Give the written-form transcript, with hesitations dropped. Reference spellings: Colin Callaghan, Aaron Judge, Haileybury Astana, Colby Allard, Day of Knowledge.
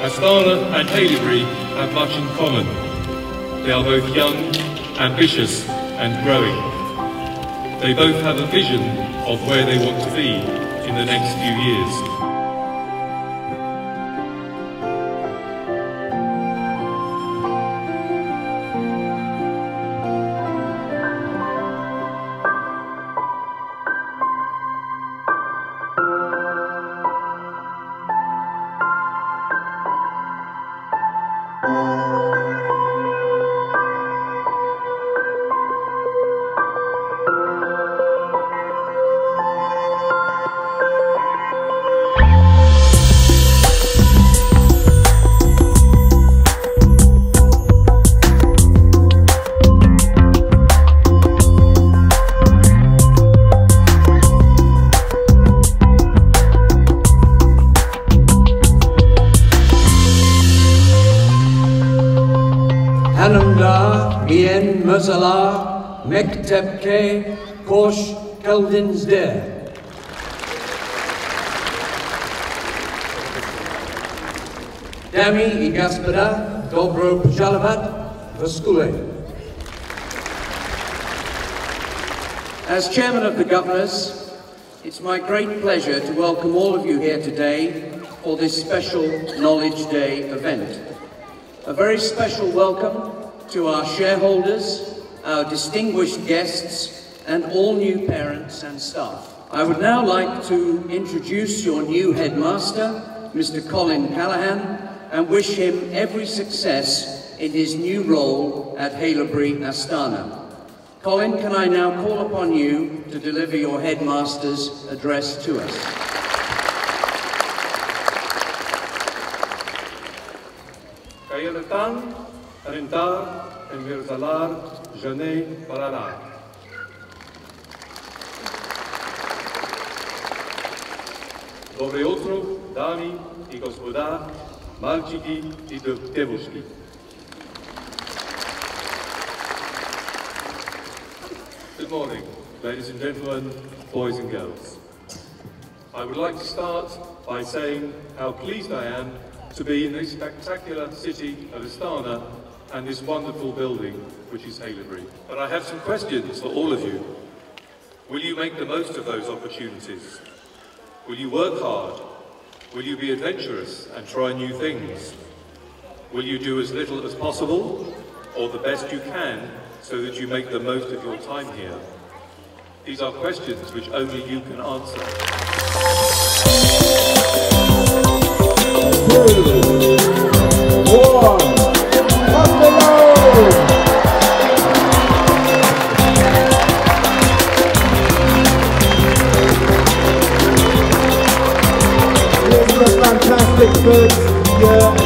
Astana and Haileybury have much in common. They are both young, ambitious and growing. They both have a vision of where they want to be in the next few years. Hanamda, Mien, Mazala, Mektepke, Kosh, Keldinsde. Dami I Gaspera, Dobro Pjalavat, Vaskule. As Chairman of the Governors, it's my great pleasure to welcome all of you here today for this special Knowledge Day event. A very special welcome to our shareholders, our distinguished guests, and all new parents and staff. I would now like to introduce your new headmaster, Mr. Colin Callaghan, and wish him every success in his new role at Haileybury Astana. Colin, can I now call upon you to deliver your headmaster's address to us? Kayelatan, Arintar, and Mirzalar, Jane Barala. Dobre jutro, dami I gospoda, malčiki I devojky. Good morning, ladies and gentlemen, boys and girls. I would like to start by saying how pleased I am to be in this spectacular city of Astana and this wonderful building, which is Haileybury. But I have some questions for all of you. Will you make the most of those opportunities? Will you work hard? Will you be adventurous and try new things? Will you do as little as possible, or the best you can, so that you make the most of your time here? These are questions which only you can answer. 2, 1, up the road! Here's the fantastic birds, yeah.